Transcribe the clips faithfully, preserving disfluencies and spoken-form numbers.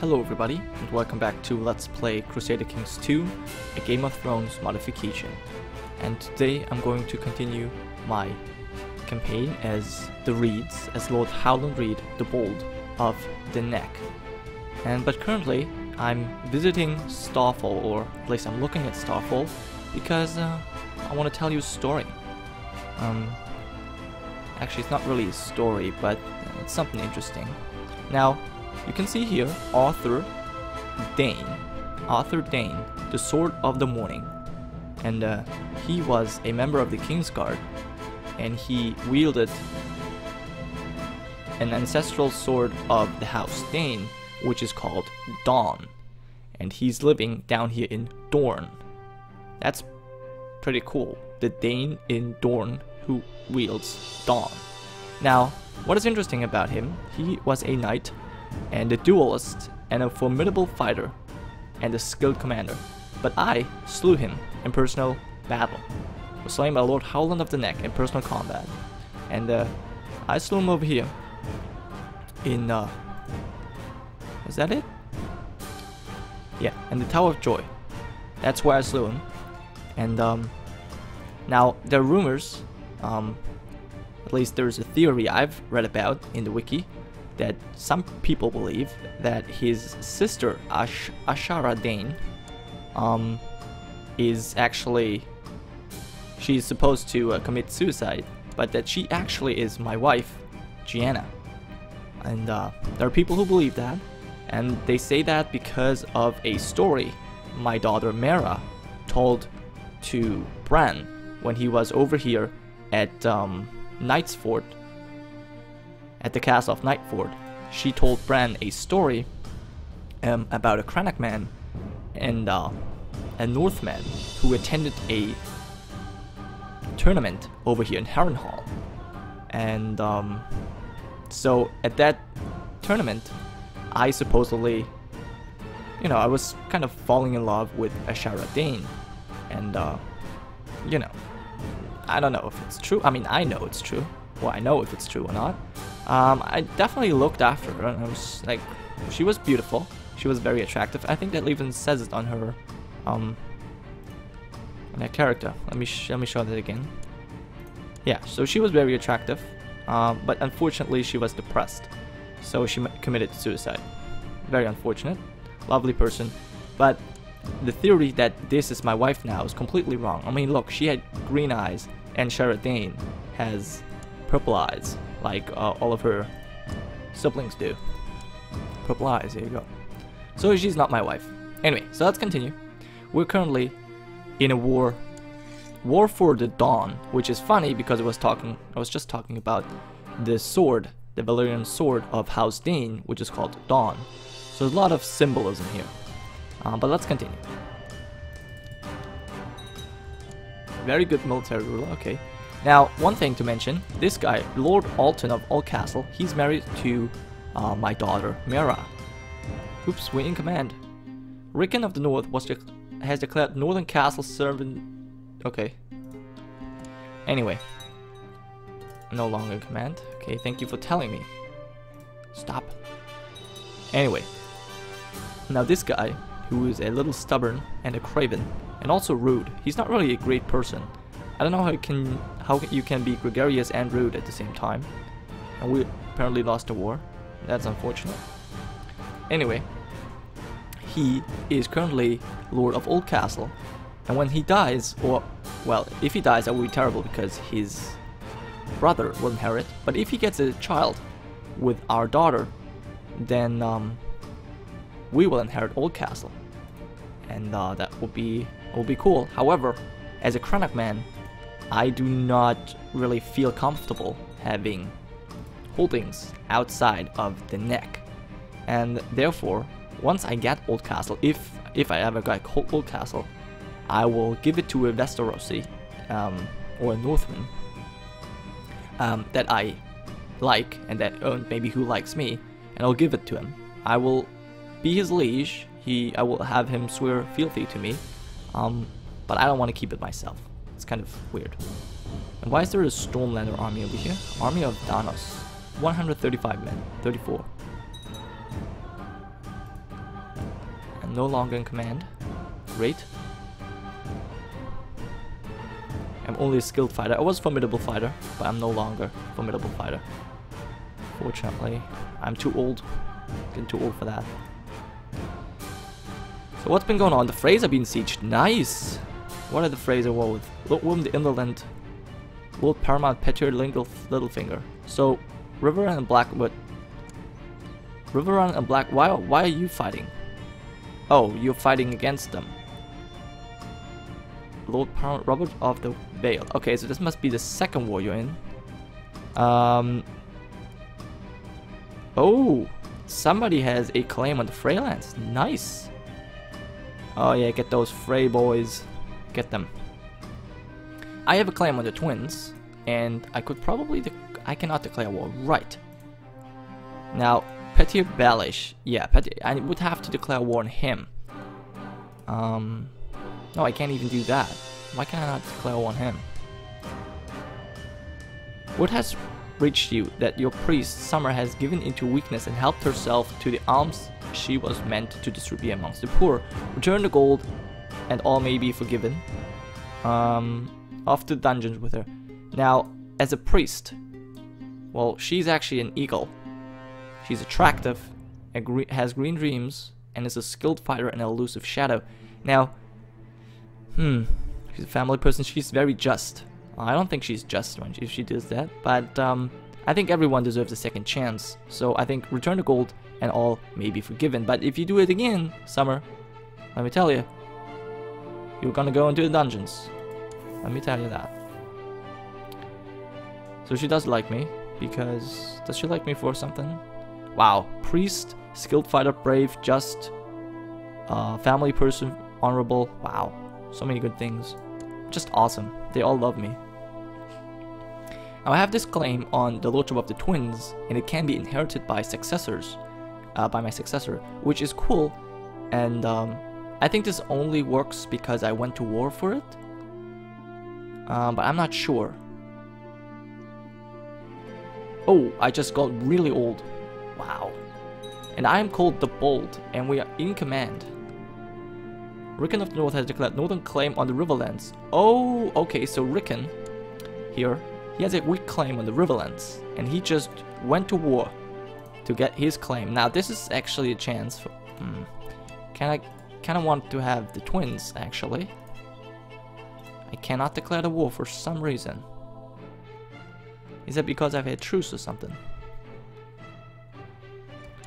Hello everybody, and welcome back to Let's Play Crusader Kings two, A Game of Thrones Modification. And today I'm going to continue my campaign as the Reeds, as Lord Howland Reed, the Bold, of the Neck. And but currently I'm visiting Starfall, or at least I'm looking at Starfall, because uh, I want to tell you a story. Um, actually it's not really a story, but it's something interesting. Now, you can see here, Arthur Dayne, Arthur Dayne, the Sword of the Morning, and uh, he was a member of the Kingsguard, and he wielded an ancestral sword of the House Dayne, which is called Dawn, and he's living down here in Dorne. That's pretty cool, the Dayne in Dorne who wields Dawn. Now, what is interesting about him, he was a knight, and a duelist, and a formidable fighter, and a skilled commander. But I slew him in personal battle. I was slain by Lord Howland of the Neck in personal combat. And uh, I slew him over here in, uh, was that it? Yeah, in the Tower of Joy. That's where I slew him. And um, now, there are rumors, um, at least there's a theory I've read about in the wiki, that some people believe that his sister Ash Ashara Dayne um, is actually, she's supposed to uh, commit suicide, but that she actually is my wife, Gianna. And uh, there are people who believe that, and they say that because of a story my daughter Meera told to Bran when he was over here at um, Knightsford. At the castle of Knightford, she told Bran a story um, about a Crannogmen and uh, a Northman who attended a tournament over here in Harrenhal. And um, so at that tournament, I supposedly, you know, I was kind of falling in love with Ashara Dayne. And, uh, you know, I don't know if it's true. I mean, I know it's true. Well, I know if it's true or not. Um, I definitely looked after her, and I was like, she was beautiful, she was very attractive. I think that even says it on her, um, on her character. Let me sh let me show that again. Yeah, so she was very attractive, um, but unfortunately she was depressed, so she committed suicide. Very unfortunate. Lovely person, but the theory that this is my wife now is completely wrong. I mean, look, she had green eyes, and Ashara Dayne has purple eyes, like uh, all of her siblings do. Purple eyes, here you go. So she's not my wife. Anyway, so let's continue. We're currently in a war, war for the Dawn, which is funny because I was talking, I was just talking about the sword, the Valyrian sword of House Dayne, which is called Dawn. So there's a lot of symbolism here. Um, but let's continue. Very good military ruler. Okay. Now, one thing to mention, this guy, Lord Alton of Old Castle, he's married to uh, my daughter, Meera. Oops, we're in command. Rickon of the North was de has declared Northern Castle servant... Okay. Anyway. No longer in command. Okay, thank you for telling me. Stop. Anyway. Now this guy, who is a little stubborn and a craven, and also rude, he's not really a great person. I don't know how you can how you can be gregarious and rude at the same time. And we apparently lost the war. That's unfortunate. Anyway, he is currently Lord of Old Castle, and when he dies, or well, if he dies, that would be terrible because his brother will inherit. But if he gets a child with our daughter, then um, we will inherit Old Castle, and uh, that will be will be cool. However, as a Crannogmen, I do not really feel comfortable having holdings outside of the Neck, and therefore, once I get Old Castle, if if I ever get Old Castle, I will give it to a Westerosi um, or a Northman um, that I like and that uh, maybe who likes me, and I'll give it to him. I will be his liege. He I will have him swear fealty to me, um, but I don't want to keep it myself. It's kind of weird. And why is there a Stormlander army over here? Army of Danos. one hundred thirty-five men. thirty-four. I'm no longer in command. Great. I'm only a skilled fighter. I was a formidable fighter, but I'm no longer a formidable fighter. Fortunately, I'm too old. Getting too old for that. So what's been going on? The Freys are being sieged. Nice! What are the Freys at war with? Lord William the Inland, Lord Paramount, Petri, Lingle, Littlefinger. So, Riverlands and Blackwood. Riverlands and Black. Why? Why are you fighting? Oh, you're fighting against them. Lord Paramount, Robert of the Vale. Okay, so this must be the second war you're in. Um. Oh, somebody has a claim on the Freylands. Nice. Oh yeah, get those Frey boys. Get them. I have a claim on the twins, and I could probably. De I cannot declare war. Right. Now, Petir Balish. Yeah, Petir, I would have to declare war on him. Um. No, I can't even do that. Why can't I not declare war on him? What has reached you that your priest, Summer, has given into weakness and helped herself to the alms she was meant to distribute amongst the poor? Return the gold, and all may be forgiven. Um, off to dungeons with her. Now, as a priest, well, she's actually an eagle. She's attractive, and gre has green dreams, and is a skilled fighter and an elusive shadow. Now, Hmm, she's a family person, she's very just. I don't think she's just when she, if she does that, but um, I think everyone deserves a second chance. So I think return the gold and all may be forgiven. But if you do it again, Summer, let me tell you, you're gonna go into the dungeons. Let me tell you that. So she does like me, because, does she like me for something? Wow, priest, skilled fighter, brave, just, uh, family person, honorable, wow. So many good things. Just awesome. They all love me. Now I have this claim on the Lordship of the Twins, and it can be inherited by successors, uh, by my successor, which is cool. And um, I think this only works because I went to war for it. Um, but I'm not sure. Oh, I just got really old. Wow. And I am called the Bold, and we are in command. Rickon of the North has declared northern claim on the Riverlands. Oh, okay, so Rickon here, he has a weak claim on the Riverlands, and he just went to war to get his claim. Now this is actually a chance for, hmm, can I, kind of want to have the twins actually. I cannot declare the war for some reason. Is that because I've had truce or something?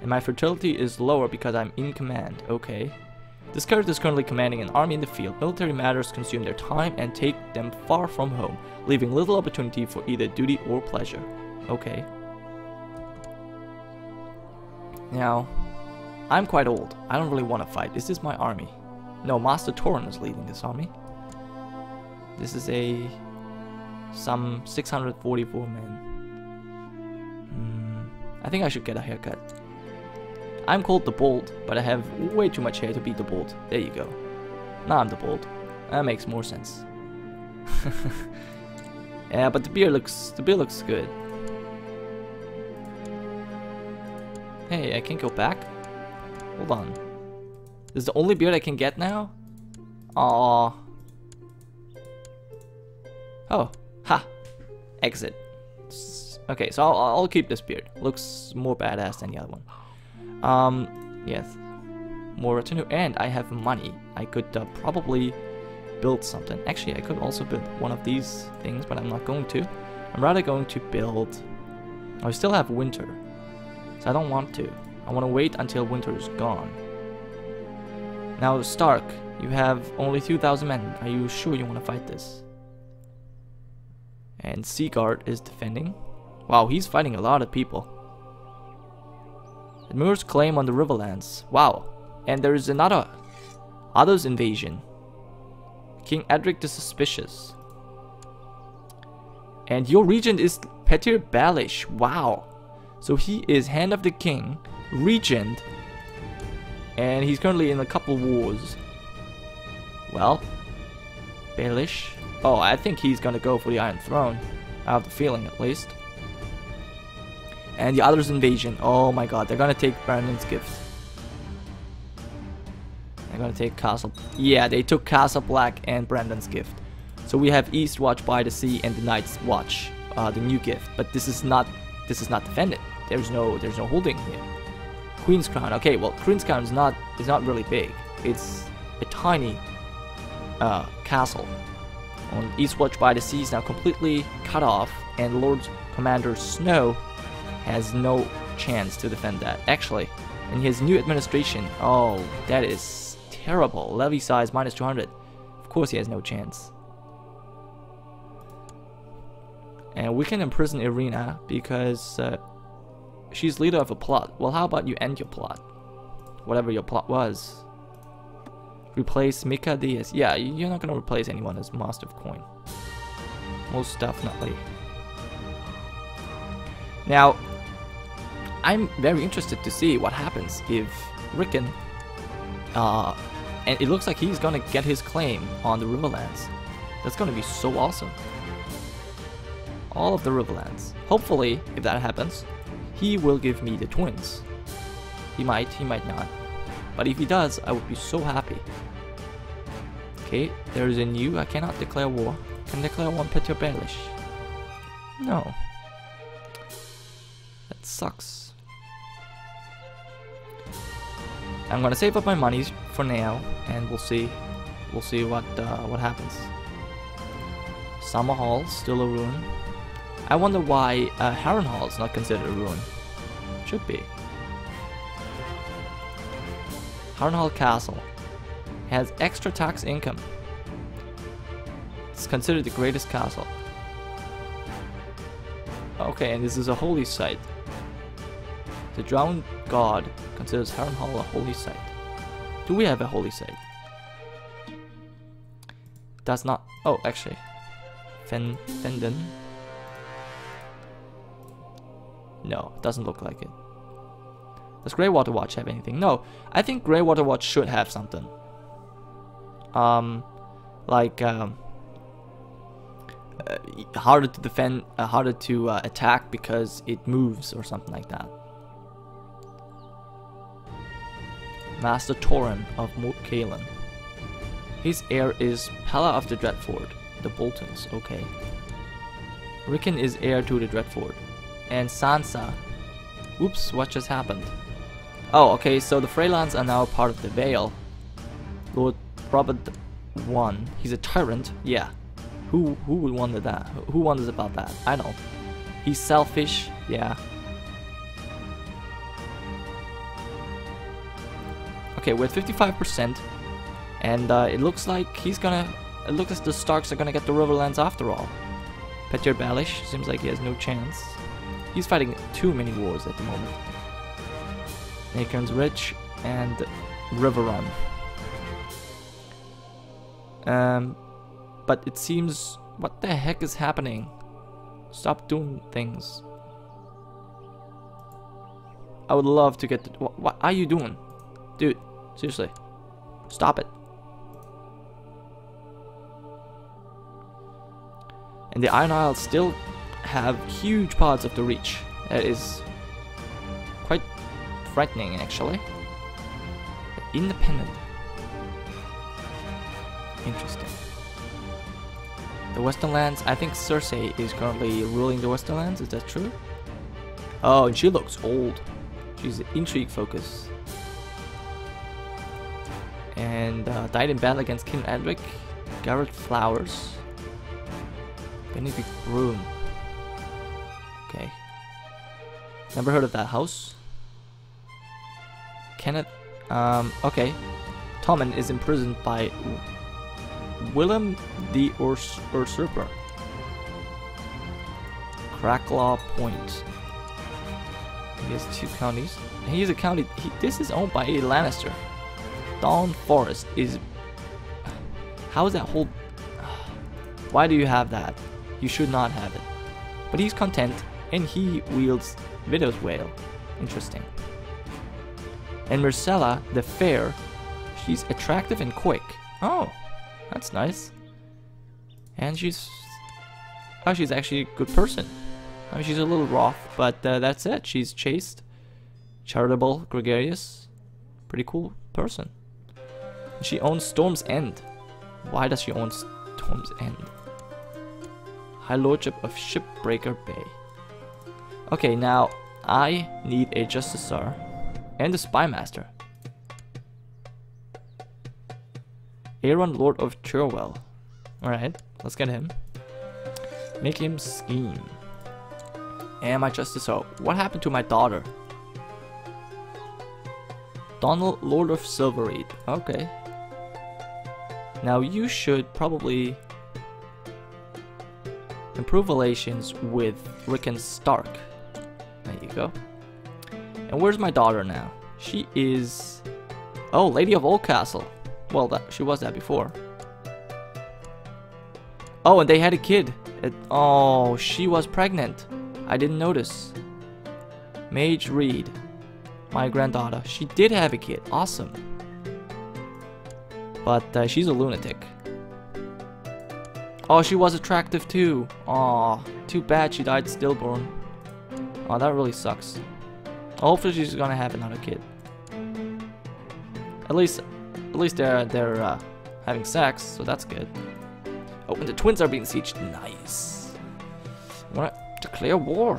And my fertility is lower because I'm in command, okay. This character is currently commanding an army in the field. Military matters consume their time and take them far from home, leaving little opportunity for either duty or pleasure. Okay. Now, I'm quite old. I don't really want to fight. Is this my army? No, Master Toran is leading this army. This is a... some six hundred forty-four men. Hmm, I think I should get a haircut. I'm called the Bold, but I have way too much hair to be the Bold. There you go. Now I'm the Bold. That makes more sense. Yeah, but the beard looks the beard looks good. Hey, I can't go back. Hold on. This is the only beard I can get now? Aww. Oh. Ha. Exit. Okay, so I'll, I'll keep this beard. Looks more badass than the other one. Um, yes, more retinue, and I have money. I could uh, probably build something. Actually, I could also build one of these things, but I'm not going to. I'm rather going to build... I still have winter, so I don't want to. I want to wait until winter is gone. Now, Stark, you have only two thousand men. Are you sure you want to fight this? And Seaguard is defending. Wow, he's fighting a lot of people. Mirror's claim on the Riverlands. Wow. And there is another Others invasion. King Edric the Suspicious. And your regent is Petir Balish. Wow. So he is Hand of the King, regent, and he's currently in a couple wars. Well, Balish. Oh, I think he's gonna go for the Iron Throne. I have the feeling at least. And the Others invasion. Oh my god, they're gonna take Brandon's Gift. gonna take Castle. Yeah, they took Castle Black and Brandon's Gift. So we have East Watch by the Sea and the Night's Watch, uh, the new gift. But this is not this is not defended. There's no there's no holding here. Queen's Crown. Okay, well, Queen's Crown is not is not really big. It's a tiny uh, castle. On East Watch by the Sea is now completely cut off, and Lord Commander Snow has no chance to defend that, actually. And his new administration, oh, that is terrible. Levy size minus two hundred. Of course he has no chance. And we can imprison Irina because uh, she's leader of a plot. Well, how about you end your plot? Whatever your plot was. Replace Mika Diaz. Yeah, you're not gonna replace anyone as Master of Coin. Most definitely. Now, I'm very interested to see what happens if Rickon, uh, and it looks like he's gonna get his claim on the Riverlands. That's gonna be so awesome. All of the Riverlands. Hopefully, if that happens, he will give me the twins. He might, he might not. But if he does, I would be so happy. Okay, there is a new. I cannot declare war. Can declare one Petr Baelish? No. That sucks. I'm gonna save up my monies for now, and we'll see. We'll see what uh, what happens. Summer Hall still a ruin. I wonder why uh, Harrenhal is not considered a ruin. Should be. Harrenhal Castle has extra tax income. It's considered the greatest castle. Okay, and this is a holy site. The drowned god considers Harrenhal a holy site. Do we have a holy site? That's not. Oh, actually, Fen Fenden. No, doesn't look like it. Does Greywater Watch have anything? No, I think Greywater Watch should have something. Um, like um, uh, harder to defend, uh, harder to uh, attack because it moves or something like that. Master Toran of Moat-Caelan. His heir is Pella of the Dreadford, the Boltons. Okay. Rickon is heir to the Dreadford, and Sansa. Oops, what just happened? Oh, okay, so the Freylands are now part of the Vale. Lord Robert won. He's a tyrant, yeah. Who who would wonder that? Who wonders about that? I know. He's selfish, yeah. Okay, we're at fifty-five percent, and uh, it looks like he's gonna. It looks like the Starks are gonna get the Riverlands after all. Petr Baelish seems like he has no chance. He's fighting too many wars at the moment. Acorn's Ridge and Riverrun. Um, but it seems... What the heck is happening? Stop doing things. I would love to get... To, what, what are you doing? Dude, seriously. Stop it. And the Iron Isles still have huge parts of the Reach. That is... quite... frightening, actually. Independent. Interesting. The Western Lands, I think Cersei is currently ruling the Western Lands, is that true? Oh, and she looks old. She's intrigue focused. And uh, died in battle against King Edric. Garrett Flowers. Benedict Broom. Okay. Never heard of that house. Kenneth, um, okay. Tommen is imprisoned by Willem the Urs Usurper. Cracklaw Point. He has two counties. He is a county. He, this is owned by a Lannister. Dawn Forest is. How is that whole? Why do you have that? You should not have it. But he's content, and he wields Widow's Wail. Interesting. And Myrcella, the fair, she's attractive and quick. Oh, that's nice. And she's... Oh, she's actually a good person. I mean, she's a little rough, but uh, that's it. She's chaste, charitable, gregarious. Pretty cool person. She owns Storm's End. Why does she own Storm's End? High Lordship of Shipbreaker Bay. Okay, now I need a Justicer and a Spymaster. Aeron, Lord of Cherwell. Alright, let's get him. Make him scheme. And my Justicer. What happened to my daughter? Donald, Lord of Silverreed. Okay. Now you should probably improve relations with Rickon Stark. There you go. And where's my daughter now? She is... Oh, Lady of Old Castle. Well, that, she was that before. Oh, and they had a kid. It, oh, she was pregnant. I didn't notice. Mage Reed. My granddaughter. She did have a kid. Awesome. But uh, she's a lunatic. Oh, she was attractive too. Aw, too bad she died stillborn. Oh, that really sucks. Hopefully she's gonna have another kid. At least, at least they're they're uh, having sex, so that's good. Oh, and the twins are being sieged. Nice. I want to declare war.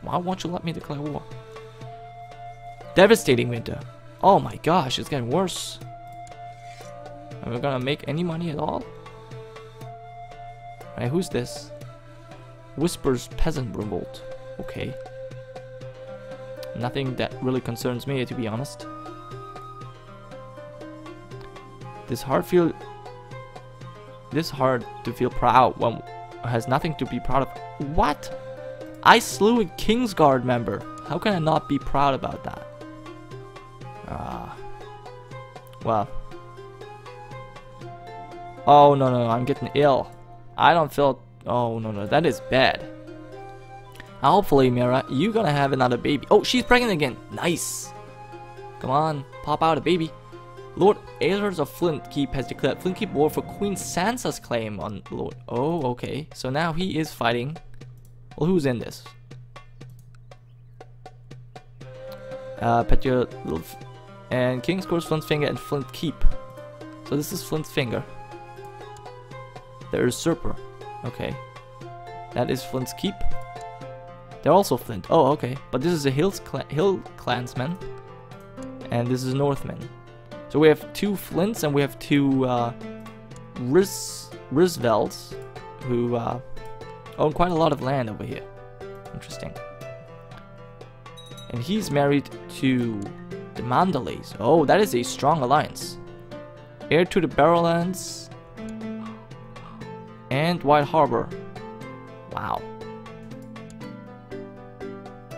Why won't you let me declare war? Devastating winter. Oh my gosh, it's getting worse. Are we gonna make any money at all? Alright, who's this? Whispers Peasant Revolt. Okay. Nothing that really concerns me, to be honest. This hard feel... This hard to feel proud when has nothing to be proud of. What? I slew a Kingsguard member. How can I not be proud about that? Ah. Well. Oh, no, no, no, I'm getting ill. I don't feel... Oh, no, no, that is bad. Now, hopefully, Meera, you're gonna have another baby. Oh, she's pregnant again. Nice. Come on, pop out a baby. Lord Aethers of Flintkeep has declared Flintkeep war for Queen Sansa's claim on Lord... Oh, okay. So now he is fighting... Well, who's in this? Uh, Petula and King's Course, Flintfinger, and Flintkeep. So this is Flintfinger. The Usurper. Okay. That is Flint's Keep. They're also Flint. Oh, okay. But this is a Hills cla Hill Clansman. And this is Northman. So we have two Flints and we have two uh, Riz Rizvelds who uh, own quite a lot of land over here. Interesting. And he's married to the Mandalays. Oh, that is a strong alliance. Heir to the Barrowlands. And White Harbor. Wow.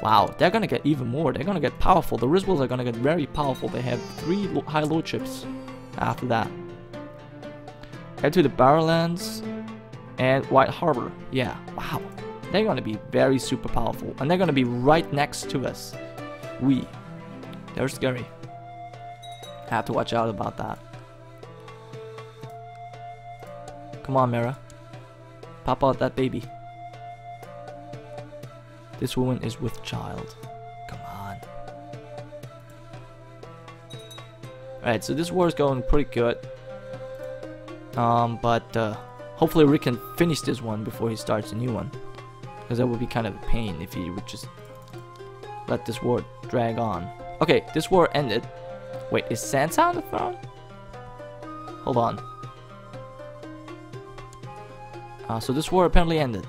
Wow, they're gonna get even more. They're gonna get powerful. The Rizwells are gonna get very powerful. They have three lo high lordships after that. Head to the Barrowlands and White Harbor. Yeah, wow. They're gonna be very super powerful. And they're gonna be right next to us. We. They're scary. Have to watch out about that. Come on, Meera. Pop out that baby. This woman is with child. Come on. Alright, so this war is going pretty good. Um, but uh, hopefully Rick can finish this one before he starts a new one. Because that would be kind of a pain if he would just let this war drag on. Okay, this war ended. Wait, is Sansa on the throne? Hold on. Uh, so this war apparently ended.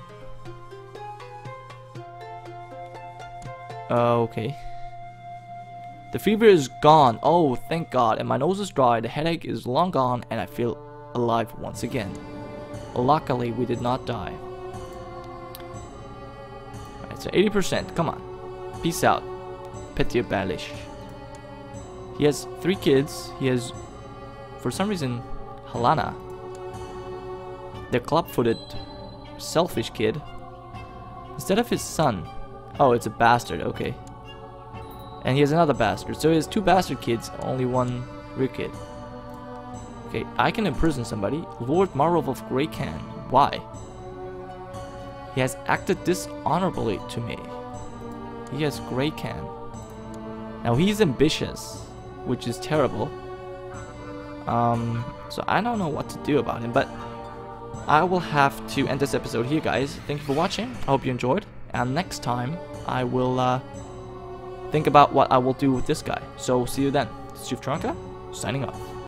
Uh, okay. The fever is gone. Oh, thank God. And my nose is dry. The headache is long gone. And I feel alive once again. Luckily, we did not die. Alright, so eighty percent. Come on. Peace out. Petya Balish. He has three kids. He has, for some reason, Halana. The club-footed, selfish kid. Instead of his son. Oh, it's a bastard, okay. And he has another bastard. So he has two bastard kids, only one real kid. Okay, I can imprison somebody. Lord Marov of Greycan. Why? He has acted dishonorably to me. He has Greycan. Now he's ambitious, which is terrible. Um, so I don't know what to do about him, but I will have to end this episode here, guys. Thank you for watching. I hope you enjoyed. And next time, I will uh, think about what I will do with this guy. So see you then. It's Chief Tronka, signing off.